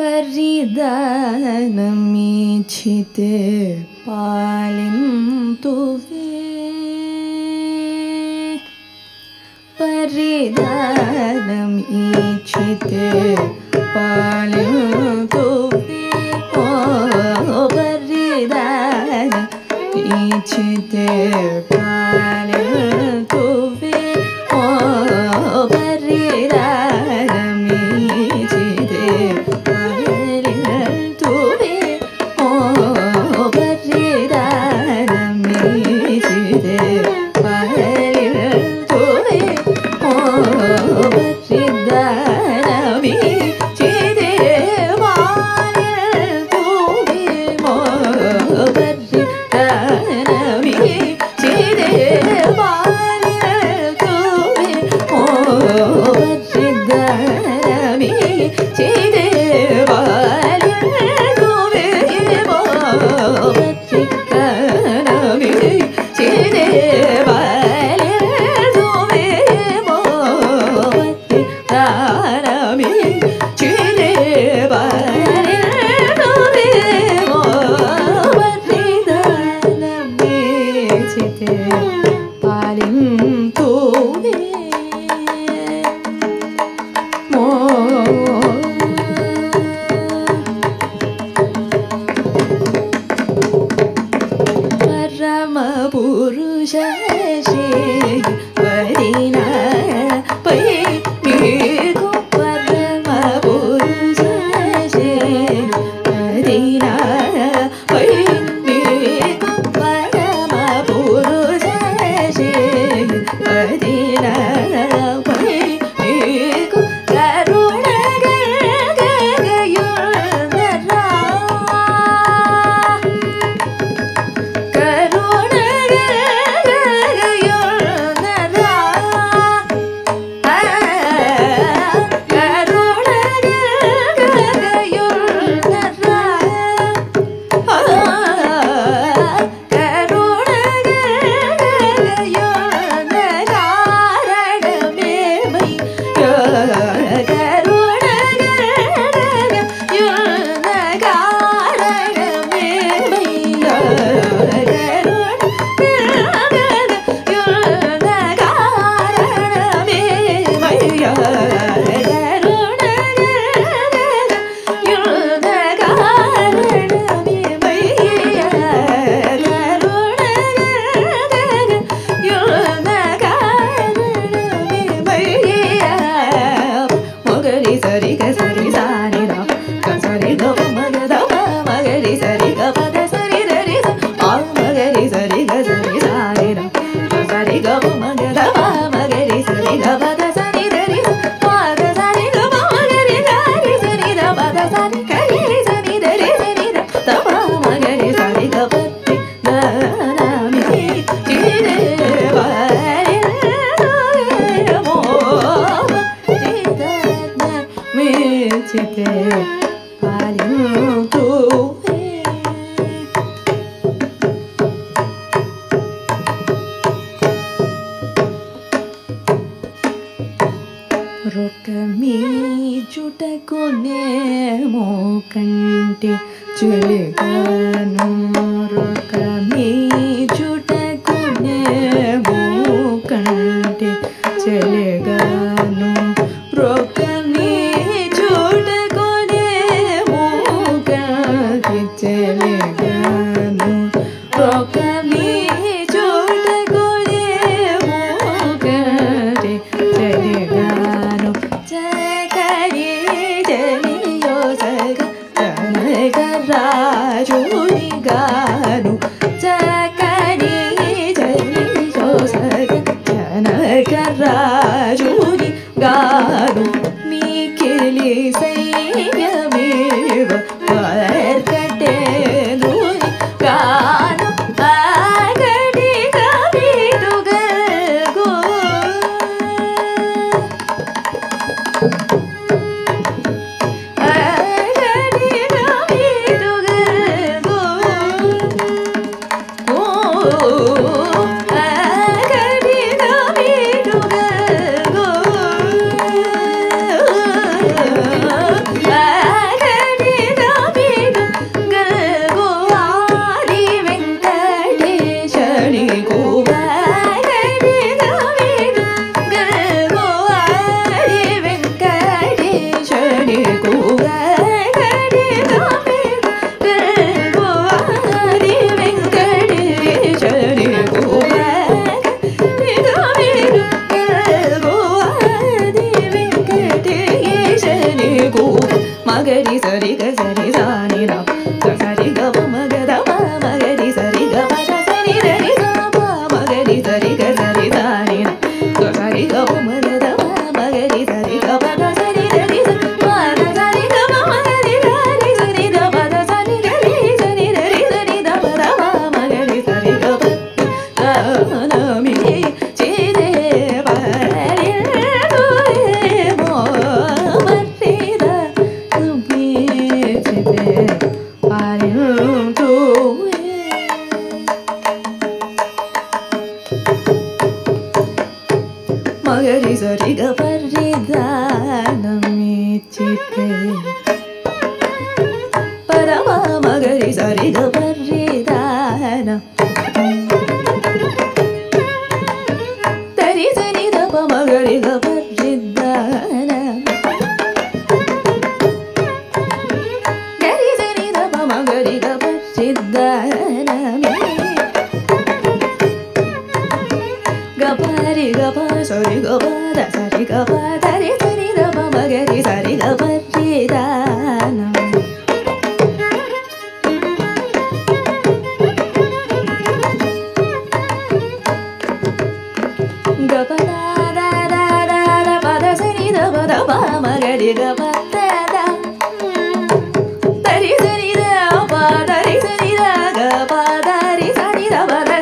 Pardaana meechithe palentuve Pardaana meechithe palentuve Oh Pardaana meechithe palentuve Oh Pardaana meechithe magari sari ga sari sa ni ra sa sari ga ma ga da ma magari sari ga ma da sari re ni sa ma magari sari ga sari sa ni ra sa sari ga ma ga da ma magari sari ga ma da sari re ni sa ma da sari ga ma magari sari ga ma da sari re ni sari re ni sari da ma da ma magari sari ga ma da na mi ji de ba re do e mo mati da tumhi chite palentuve magari sari ga pardaana meechithe parama magari sari ga pardaana Sari ga ba da sari ga ba da re sari da ba ma ga re sari ga ba re da na ga ba da da da da da ba da sari da ba ma ga re ga ba da da da re sari da ba da re sari da ga ba da re sari da ba da sari da da sari da ga re sari da ba da ma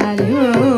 I